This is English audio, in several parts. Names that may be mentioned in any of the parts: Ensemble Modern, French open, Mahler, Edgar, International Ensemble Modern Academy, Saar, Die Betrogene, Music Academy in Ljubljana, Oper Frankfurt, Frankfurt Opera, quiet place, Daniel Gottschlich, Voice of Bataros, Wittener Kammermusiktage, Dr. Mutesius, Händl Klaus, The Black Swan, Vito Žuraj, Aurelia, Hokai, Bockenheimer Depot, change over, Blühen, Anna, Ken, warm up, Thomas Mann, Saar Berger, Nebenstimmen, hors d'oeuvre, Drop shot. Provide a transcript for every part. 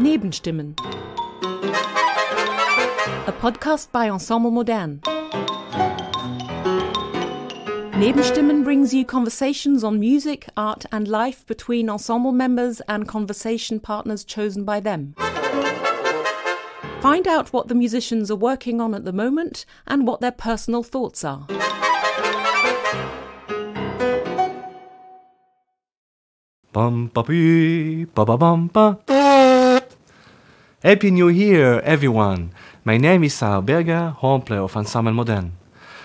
Nebenstimmen. A podcast by Ensemble Modern. Nebenstimmen brings you conversations on music, art and life between ensemble members and conversation partners chosen by them. Find out what the musicians are working on at the moment and what their personal thoughts are. Happy New Year, everyone! My name is Saar Berger, horn player of Ensemble Modern.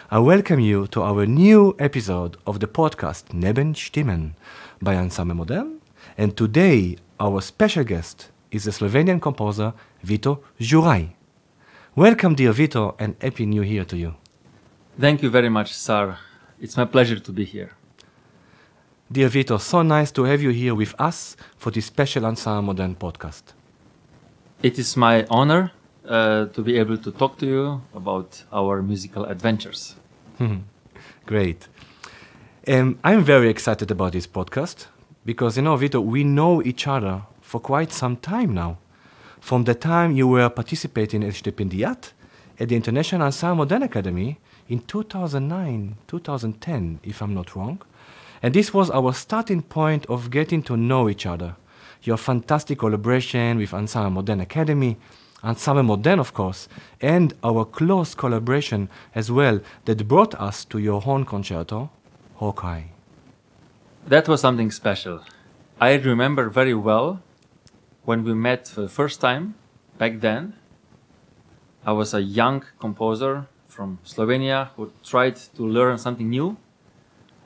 I welcome you to our new episode of the podcast Nebenstimmen by Ensemble Modern. And today, our special guest is the Slovenian composer Vito Žuraj. Welcome, dear Vito, and Happy New Year to you. Thank you very much, Saar. It's my pleasure to be here. Dear Vito, so nice to have you here with us for this special Ensemble Modern podcast. It is my honor to be able to talk to you about our musical adventures. Great. I'm very excited about this podcast because, you know, Vito, we know each other for quite some time now. From the time you were participating as stipendiat at the International Ensemble Modern Academy in 2009, 2010, if I'm not wrong. And this was our starting point of getting to know each other. Your fantastic collaboration with Ensemble Modern Academy, Ensemble Modern, of course, and our close collaboration as well that brought us to your horn concerto, Hokai. That was something special. I remember very well when we met for the first time back then. I was a young composer from Slovenia who tried to learn something new.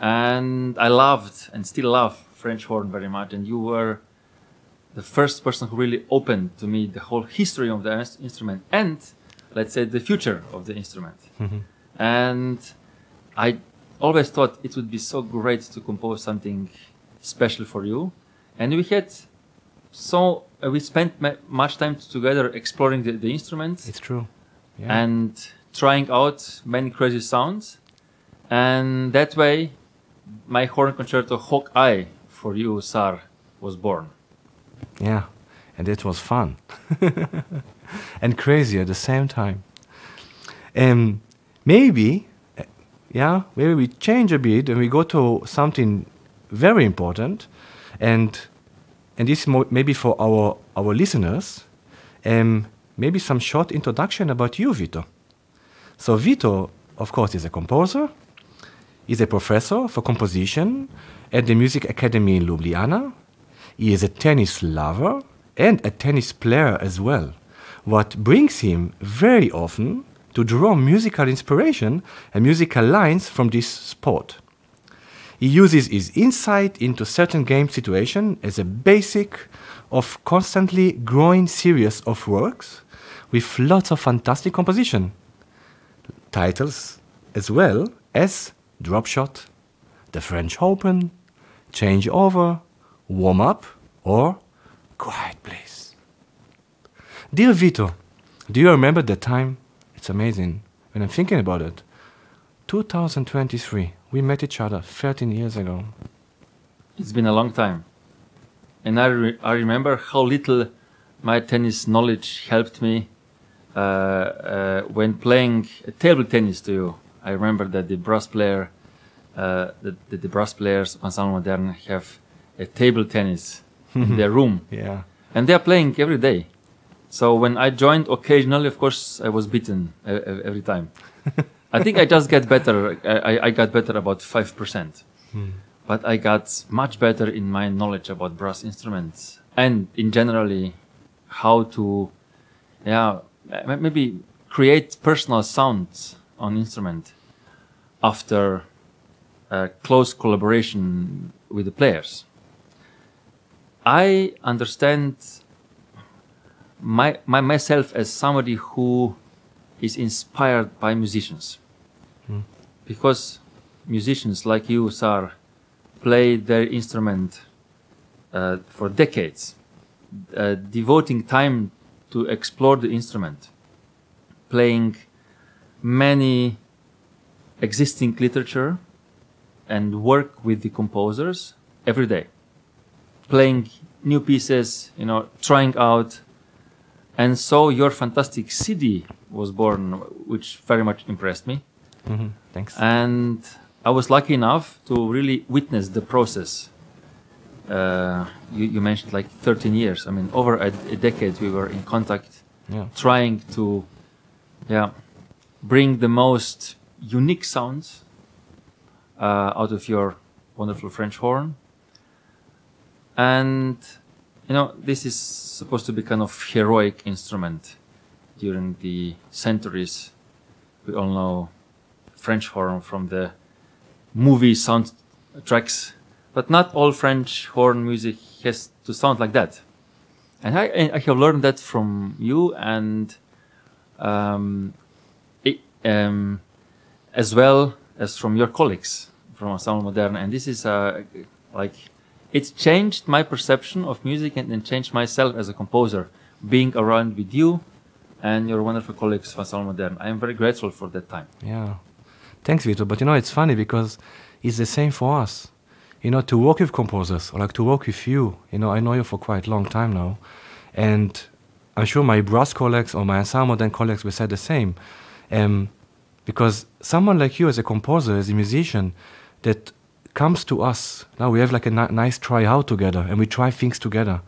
And I loved and still love French horn very much. And you were the first person who really opened to me the whole history of the instrument and, let's say, the future of the instrument. And I always thought it would be so great to compose something special for you. And we had so we spent much time together exploring the instruments. It's true. Yeah. And trying out many crazy sounds. And that way, my horn concerto Hokai for you, Saar, was born. Yeah, and it was fun and crazy at the same time. Maybe we change a bit and we go to something very important, and this maybe for our listeners, maybe some short introduction about you, Vito. So Vito, of course, is a composer. He's a professor for composition at the Music Academy in Ljubljana. He is a tennis lover and a tennis player as well, what brings him very often to draw musical inspiration and musical lines from this sport. He uses his insight into certain game situations as a basic of constantly growing series of works with lots of fantastic composition titles as well as Drop Shot, The French Open, Change Over, Warm Up or Quiet Place. Dear Vito, do you remember the time? It's amazing when I'm thinking about it. 2023, we met each other 13 years ago. It's been a long time. And I remember how little my tennis knowledge helped me when playing table tennis to you. I remember that the brass player, the brass players of Ensemble Modern have a table tennis in their room. Yeah. And they are playing every day. So when I joined occasionally, of course, I was beaten every time. I think I just got better. I got better about 5%. But I got much better in my knowledge about brass instruments and in generally how to, maybe create personal sounds on instrument after close collaboration with the players. I understand myself as somebody who is inspired by musicians. Because musicians like you, Saar, play their instrument for decades, devoting time to explore the instrument, playing many existing literature and work with the composers every day. playing new pieces, you know, trying out. And so your fantastic CD was born, which very much impressed me. Mm-hmm. Thanks. And I was lucky enough to really witness the process. You mentioned like 13 years. I mean, over a decade we were in contact, yeah, trying to, yeah, bring the most unique sounds out of your wonderful French horn. And, you know, this is supposed to be kind of heroic instrument during the centuries. We all know French horn from the movie sound tracks, but not all French horn music has to sound like that. And I have learned that from you, and as well as from your colleagues from Ensemble Modern. And this is like, it's changed my perception of music and changed myself as a composer, being around with you and your wonderful colleagues from Ensemble Modern. I am very grateful for that time. Yeah. Thanks, Vito. But you know, it's funny because it's the same for us. You know, to work with composers, or like to work with you, you know, I know you for quite a long time now. And I'm sure my brass colleagues or my Ensemble Modern colleagues will say the same. Because someone like you as a composer, as a musician, that comes to us, now we have like a nice try out together, and we try things together.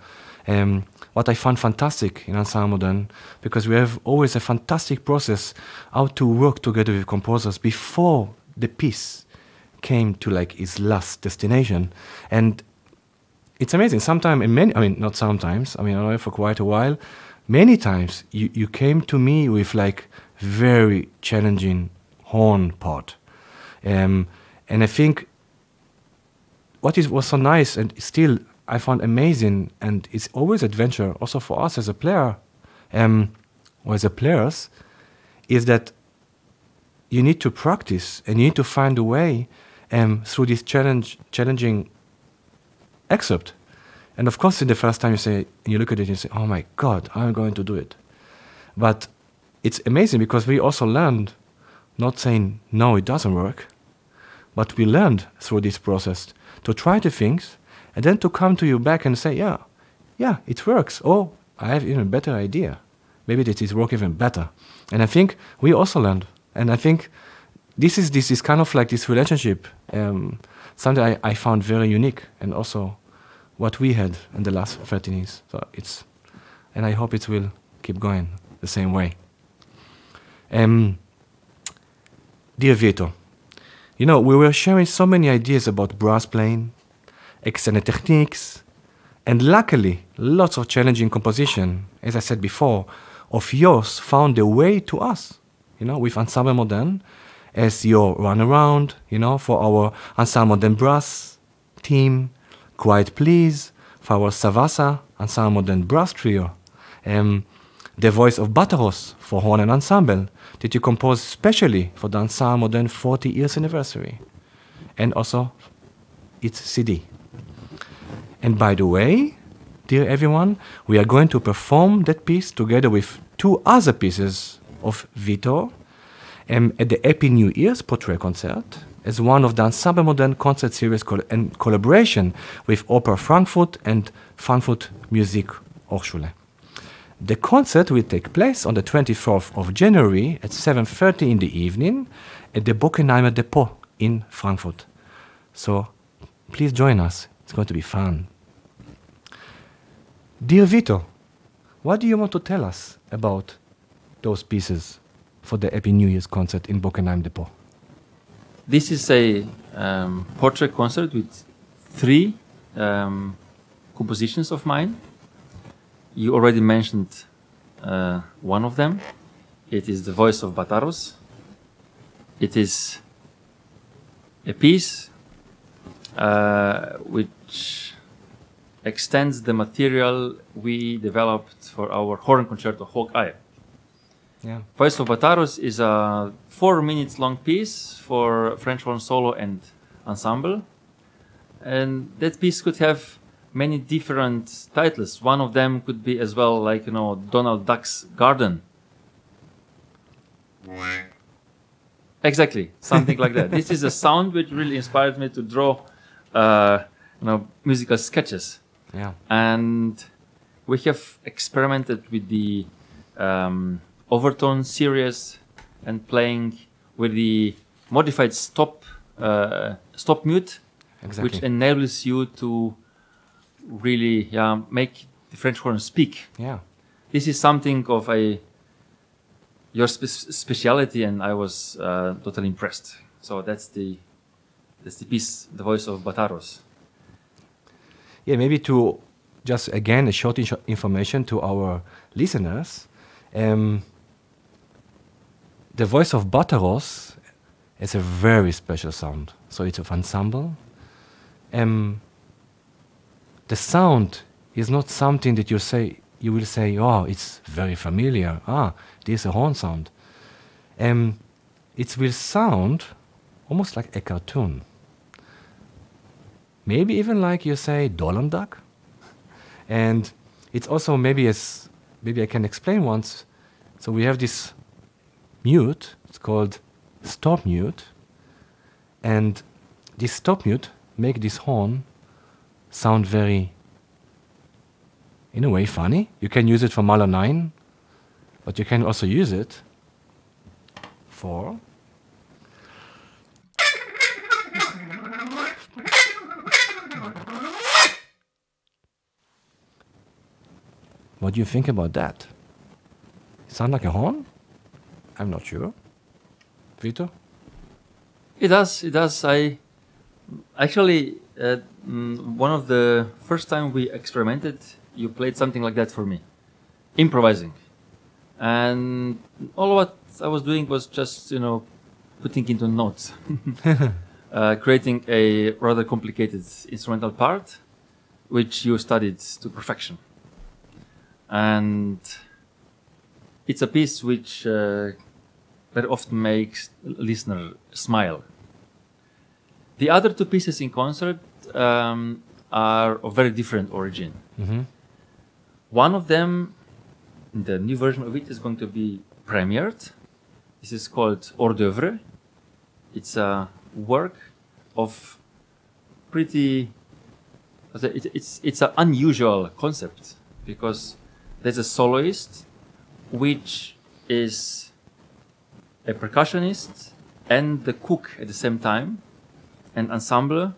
What I found fantastic in Ensemble Modern, because we have always a fantastic process how to work together with composers before the piece came to like its last destination. And it's amazing, sometimes, I mean, not sometimes, I mean, I know for quite a while, many times you came to me with like very challenging horn part. And I think what was so nice and still I found amazing, and it's always adventure also for us as a player, or as a players, is that you need to practice and you need to find a way through this challenging excerpt. And of course, in the first time you look at it and you say, oh my God, I'm going to do it. But it's amazing because we also learned, not saying, no, it doesn't work, but we learned through this process to try the things and then to come to you back and say, yeah, it works. Oh, I have even a better idea. Maybe this is work even better. And I think we also learned. And I think this is kind of like this relationship, something I found very unique, and also what we had in the last 13 years. So it's, and I hope it will keep going the same way. Dear Vito, you know, we were sharing so many ideas about brass playing, external techniques, and luckily, lots of challenging composition, as I said before, of yours found a way to us, you know, with Ensemble Modern, as your runaround, you know, for our Ensemble Modern brass team, Quiet Please, for our Savasa Ensemble Modern brass trio, The Voice of Bataros for horn and ensemble, that you composed specially for the Ensemble Modern 40 years anniversary, and also its CD. And by the way, dear everyone, we are going to perform that piece together with two other pieces of Vito at the Happy New Year's Portrait Concert, as one of the Ensemble Modern concert series in collaboration with Opera Frankfurt and Frankfurt Music Hochschule. The concert will take place on the 24th of January at 7:30 in the evening at the Bockenheimer Depot in Frankfurt. So please join us. It's going to be fun. Dear Vito, what do you want to tell us about those pieces for the Happy New Year's concert in Bockenheim Depot? This is a portrait concert with three compositions of mine. You already mentioned one of them. It is The Voice of Bataros. It is a piece which extends the material we developed for our horn concerto Hokai. Yeah. Voice of Bataros is a 4 minutes long piece for French horn solo and ensemble. And that piece could have many different titles. One of them could be as well like, you know, Donald Duck's Garden. Exactly, something like that. This is a sound which really inspired me to draw musical sketches. Yeah. And we have experimented with the overtone series and playing with the modified stop mute, exactly, which enables you to really make the French horn speak. Yeah, this is something of your speciality, and I was totally impressed. So that's the piece, The Voice of Bataros. Yeah, maybe to just again a short information to our listeners. The Voice of Bataros is a very special sound. So it's of ensemble. The sound is not something that you will say, oh, it's very familiar. Ah, this is a horn sound. It will sound almost like a cartoon. Maybe even like you say Dollondag. And it's also maybe I can explain once. So we have this mute, it's called stop mute, and this stop mute makes this horn sound very, in a way, funny. You can use it for Mahler 9, but you can also use it for what do you think about that? Sound like a horn? I'm not sure. Vito? It does, it does. I actually, one of the first time we experimented, you played something like that for me, improvising. And all what I was doing was just, you know, putting into notes, creating a rather complicated instrumental part, which you studied to perfection. And it's a piece which very often makes listener smile. The other two pieces in concert are of very different origin. Mm-hmm. One of them, the new version of it, is going to be premiered. This is called hors d'oeuvre. It's a work of pretty... It's an unusual concept because there's a soloist which is a percussionist and the cook at the same time, and ensemble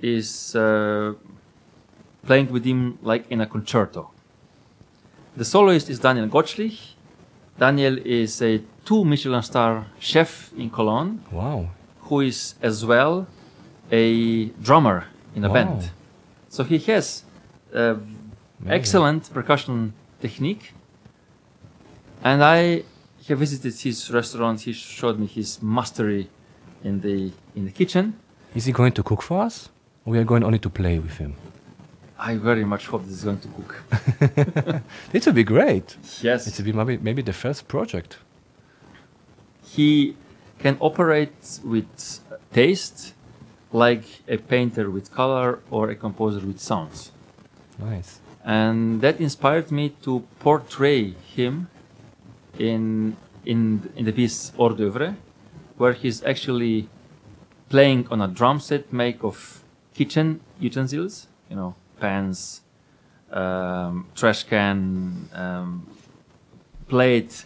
is playing with him like in a concerto. The soloist is Daniel Gottschlich. Daniel is a 2-Michelin-star chef in Cologne. Wow. Who is as well a drummer in a band. So he has excellent percussion technique, and I visited his restaurant. He showed me his mastery in the kitchen. Is he going to cook for us? Or we are going only to play with him? I very much hope this is going to cook. It would be great. Yes. It would be maybe the first project. He can operate with taste like a painter with color or a composer with sounds. Nice. And that inspired me to portray him in the piece hors d'oeuvre, where he's actually playing on a drum set made of kitchen utensils, you know, pans, trash can, plate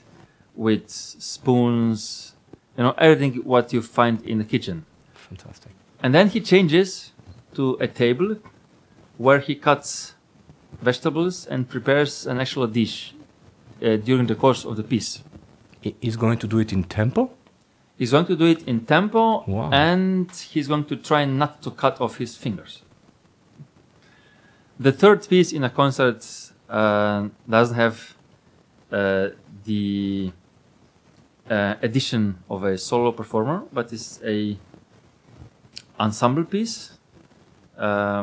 with spoons, you know, everything what you find in the kitchen. Fantastic. And then he changes to a table where he cuts vegetables and prepares an actual dish. During the course of the piece. He's going to do it in tempo? He's going to do it in tempo. Wow. And he's going to try not to cut off his fingers. The third piece in a concert doesn't have the addition of a solo performer, but it's a ensemble piece, a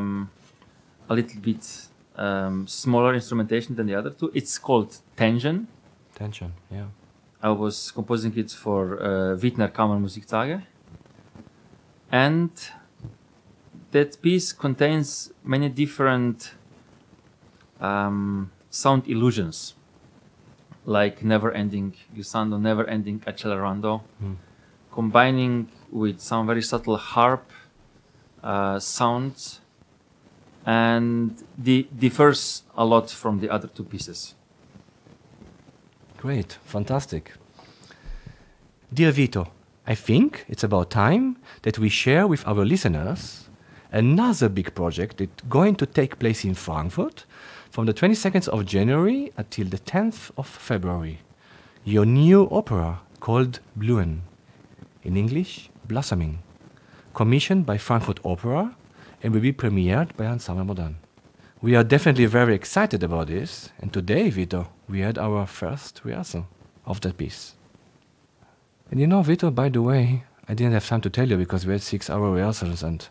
little bit smaller instrumentation than the other two. It's called Tension. Tension, yeah. I was composing it for Wittener Kammermusiktage. And that piece contains many different sound illusions, like never-ending glissando, never-ending accelerando, combining with some very subtle harp sounds, and it differs a lot from the other two pieces. Great, fantastic. Dear Vito, I think it's about time that we share with our listeners another big project that's going to take place in Frankfurt from the 22nd of January until the 10th of February. Your new opera called Blühen, in English, Blossoming, commissioned by Frankfurt Opera and will be premiered by Ensemble Modern. We are definitely very excited about this, and today, Vito, we had our first rehearsal of that piece. And you know, Vito, by the way, I didn't have time to tell you because we had 6-hour rehearsals and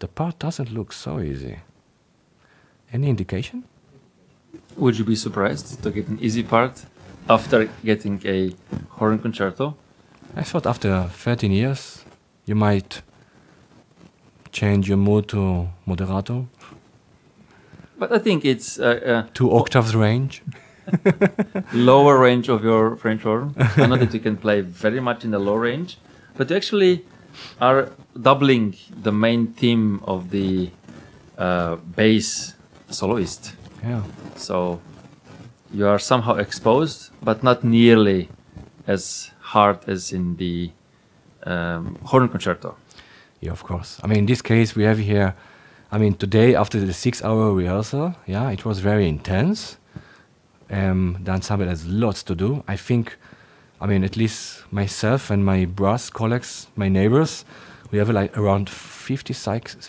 the part doesn't look so easy. Any indication? Would you be surprised to get an easy part after getting a horn concerto? I thought after 13 years you might change your mood to moderato. But I think it's... 2 octaves range. Lower range of your French horn. I know that you can play very much in the low range, but you actually are doubling the main theme of the bass soloist. Yeah. So you are somehow exposed, but not nearly as hard as in the horn concerto. Yeah, of course. I mean, in this case, we have here, I mean, today after the 6-hour rehearsal, yeah, it was very intense. The ensemble has lots to do. I think, I mean, at least myself and my brass colleagues, my neighbors, we have like around 56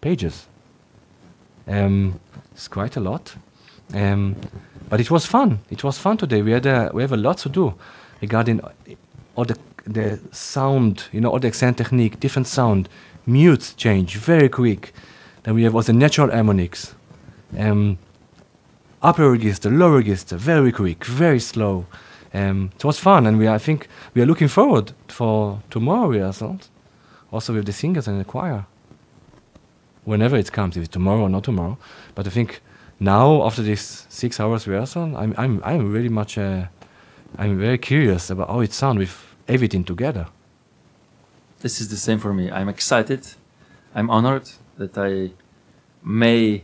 pages. It's quite a lot. But it was fun. It was fun today. We have a lot to do regarding all the sound, you know, all the accent technique, different sound, mutes change very quick. Then we have also natural harmonics. Upper register, lower register, very quick, very slow. It was fun, and I think we are looking forward for tomorrow rehearsals, also with the singers and the choir. Whenever it comes, if it's tomorrow or not tomorrow. But I think now, after this 6 hours rehearsal, I'm really much, I'm very curious about how it sounds with everything together. This is the same for me. I'm excited. I'm honored that I may,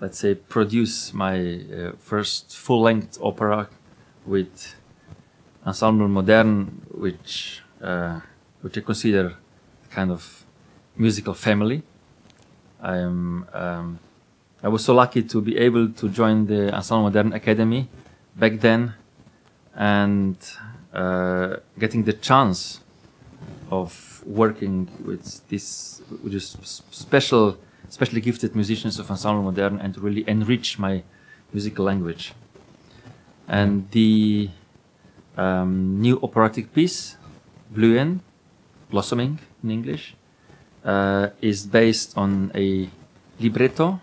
let's say, produce my first full-length opera with Ensemble Modern, which I consider kind of musical family. I was so lucky to be able to join the Ensemble Modern Academy back then, and getting the chance of working with this, especially gifted musicians of Ensemble Modern, and to really enrich my musical language. And the new operatic piece, Blühen, Blossoming in English, is based on a libretto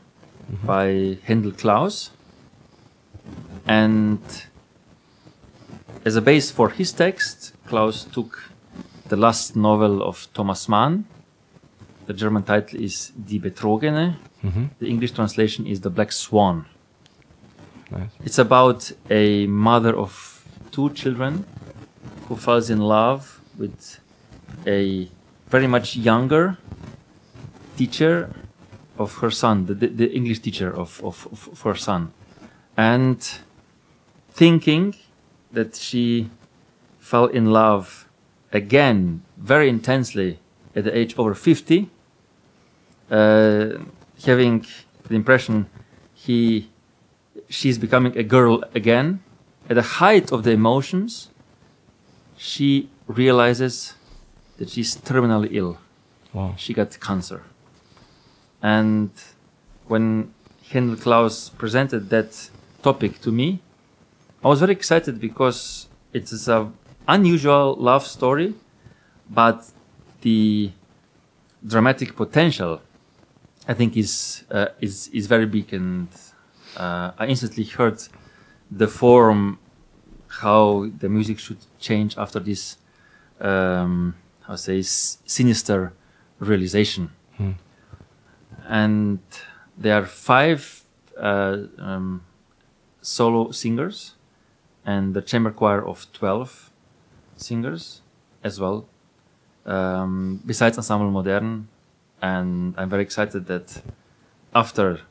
by Händl Klaus. And as a base for his text, Klaus took the last novel of Thomas Mann. The German title is Die Betrogene. The English translation is The Black Swan. Nice. It's about a mother of 2 children who falls in love with a very much younger teacher of her son, the English teacher of her son. And thinking that she fell in love again very intensely at the age over 50, having the impression she's becoming a girl again. At the height of the emotions, she realizes that she's terminally ill. Wow. She got cancer. And when Händl Klaus presented that topic to me, I was very excited because it is an unusual love story, but the dramatic potential, I think, is very big, and I instantly heard the form, how the music should change after this, how say, sinister realization. Hmm. And there are 5 solo singers and the chamber choir of 12 singers as well. Besides Ensemble Modern And I'm very excited that after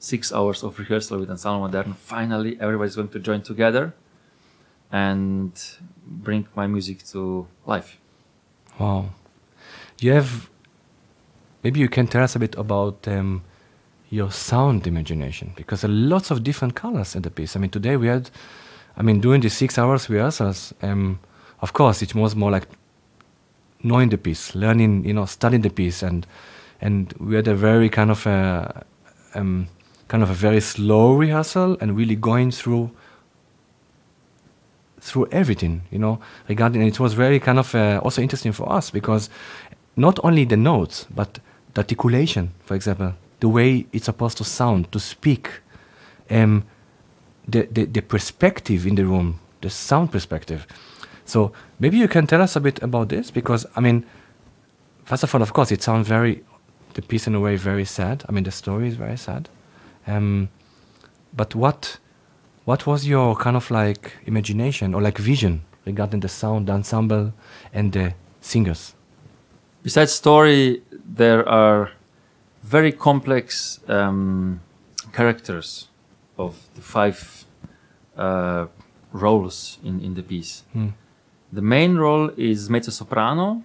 6 hours of rehearsal with Ensemble Modern, finally everybody's going to join together and bring my music to life. Wow. You have, maybe you can tell us a bit about your sound imagination, because there are lots of different colors in the piece. I mean, today we had, I mean, during the 6 hours rehearsals, of course, it was more like knowing the piece, learning, you know, studying the piece, and we had a very kind of a very slow rehearsal and really going through everything, you know, regarding. And it was very kind of also interesting for us, because not only the notes, but the articulation, for example, the way it's supposed to sound, to speak, the perspective in the room, the sound perspective. So maybe you can tell us a bit about this, because, I mean, first of all, of course, it sounds very, the piece in a way, very sad. I mean, the story is very sad. But what was your kind of like imagination or like vision regarding the sound, the ensemble, and the singers? Besides story, there are very complex characters of the five roles in the piece. Mm. The main role is mezzo-soprano.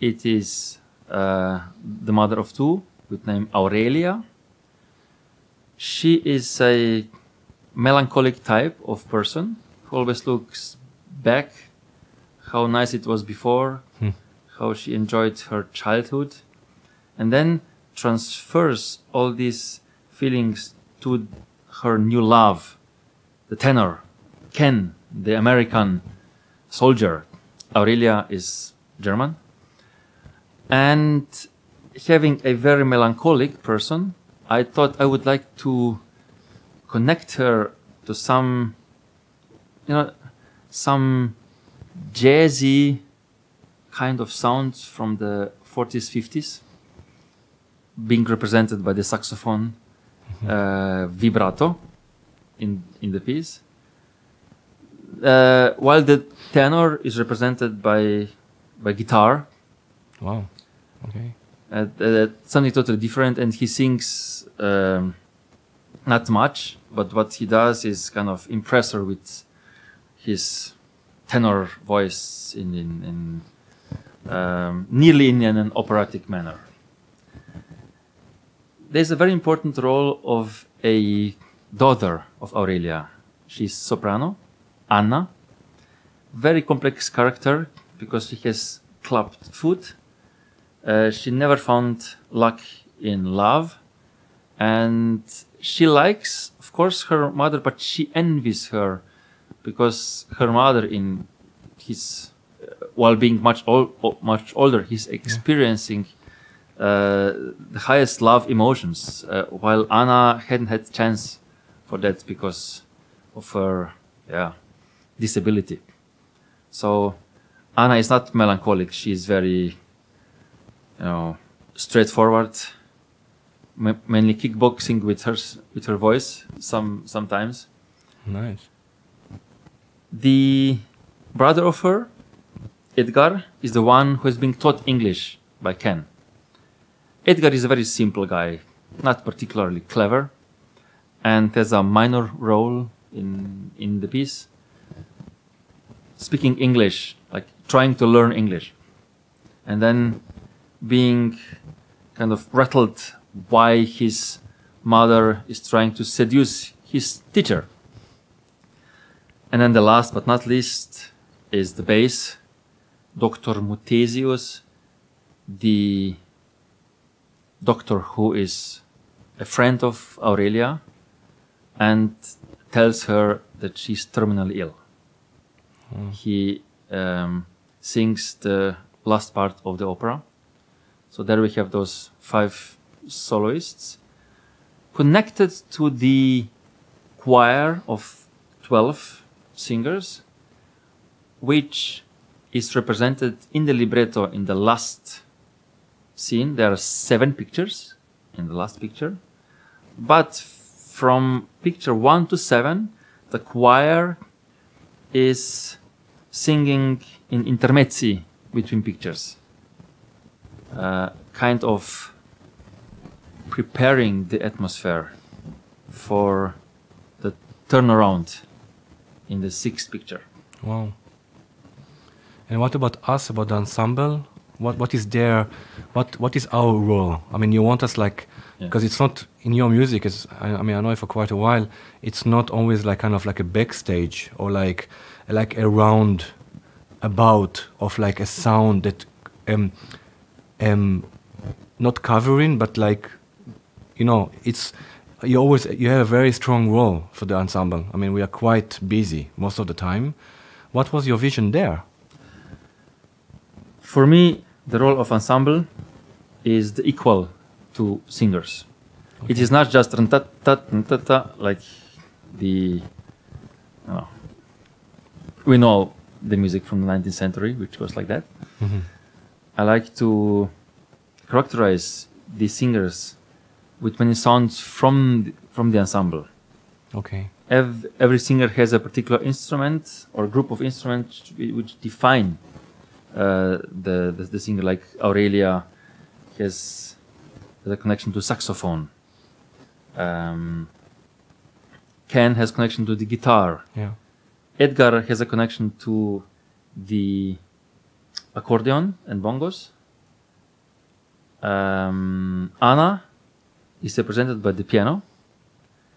It is the mother of two with name Aurelia. She is a melancholic type of person who always looks back how nice it was before, how she enjoyed her childhood, and then transfers all these feelings to her new love, the tenor, Ken, the American soldier. Aurelia is German. And having a very melancholic person, I thought I would like to connect her to some, you know, some jazzy kind of sounds from the 40s, 50s, being represented by the saxophone vibrato in the piece. While the tenor is represented by guitar. Wow. Okay. Something totally different, and he sings not much, but what he does is kind of impress her with his tenor voice in nearly in an operatic manner. There's a very important role of a daughter of Aurelia. She's soprano, Anna. Very complex character, because she has clubbed foot. She never found luck in love. And she likes, of course, her mother, but she envies her, because her mother, in his, while being much older, he's experiencing the highest love emotions, while Anna hadn't had a chance for that because of her disability. So Anna is not melancholic. She is very, you know, straightforward, mainly kickboxing with her voice sometimes. Nice. The brother of her, Edgar, is the one who has been taught English by Ken. Edgar is a very simple guy, not particularly clever, and has a minor role in the piece. Speaking English, like trying to learn English, and then being kind of rattled why his mother is trying to seduce his teacher. And then the last but not least is the bass, Dr. Mutesius, the doctor who is a friend of Aurelia and tells her that she's terminally ill. Mm. He sings the last part of the opera. So there we have those five soloists connected to the choir of 12 singers, which is represented in the libretto in the last scene. There are 7 pictures in the last picture, but from picture 1 to 7, the choir is singing in intermezzi between pictures. kind of preparing the atmosphere for the turnaround in the sixth picture. Wow. And what about us, about the ensemble? What is there? What is our role? I mean, you want us like, because it's not in your music. It's, I mean, I know it for quite a while. It's not always like kind of like a backstage or like a roundabout of like a sound that not covering, but like, you know, it's you have a very strong role for the ensemble. I mean, we are quite busy most of the time. What was your vision there? For me, the role of ensemble is the equal to singers. Okay. It is not just like the, we know the music from the 19th century, which was like that. Mm-hmm. I like to characterize the singers with many sounds from the ensemble. Okay. Every singer has a particular instrument or group of instruments which define the singer. Like Aurelia has a connection to saxophone. Ken has connection to the guitar. Yeah. Edgar has a connection to the accordion and bongos. Anna is represented by the piano,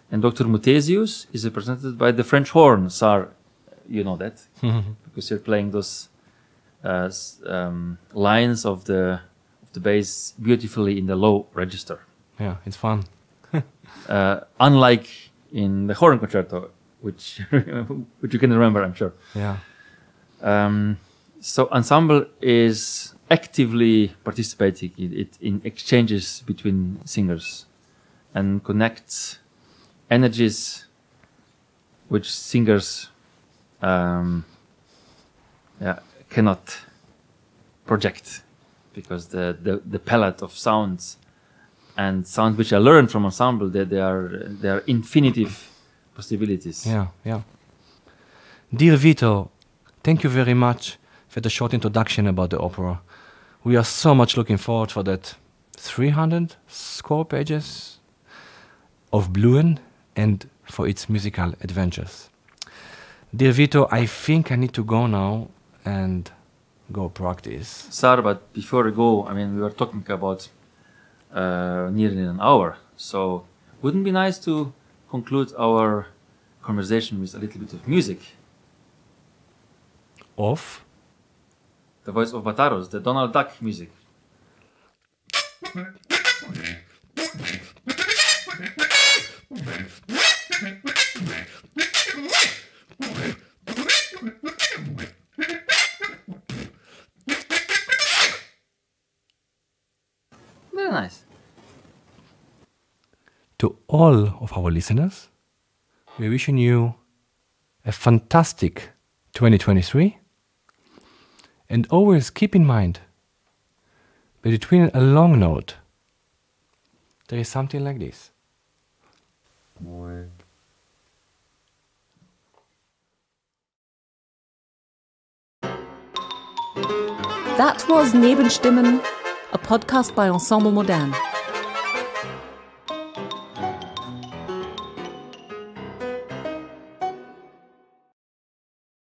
and Dr. Mutesius is represented by the French horn. Saar, you know that because you're playing those lines of the bass beautifully in the low register. Yeah, it's fun. Unlike in the horn concerto, which which you can remember, I'm sure. Yeah. So ensemble is actively participating in exchanges between singers and connects energies which singers cannot project, because the palette of sounds and sounds which I learned from ensemble, they are infinitive possibilities. Yeah, yeah. Dear Vito, thank you very much for the short introduction about the opera. We are so much looking forward for that 300 score pages of Blühen and for its musical adventures. Dear Vito, I think I need to go now and go practice. Saar, but before we go, I mean, we were talking about nearly an hour, so wouldn't it be nice to conclude our conversation with a little bit of music? Of? The Voice of Bataros, the Donald Duck music. Very nice. To all of our listeners, we're wishing you a fantastic 2023, and always keep in mind that between a long note there is something like this. That was Nebenstimmen, a podcast by Ensemble Modern.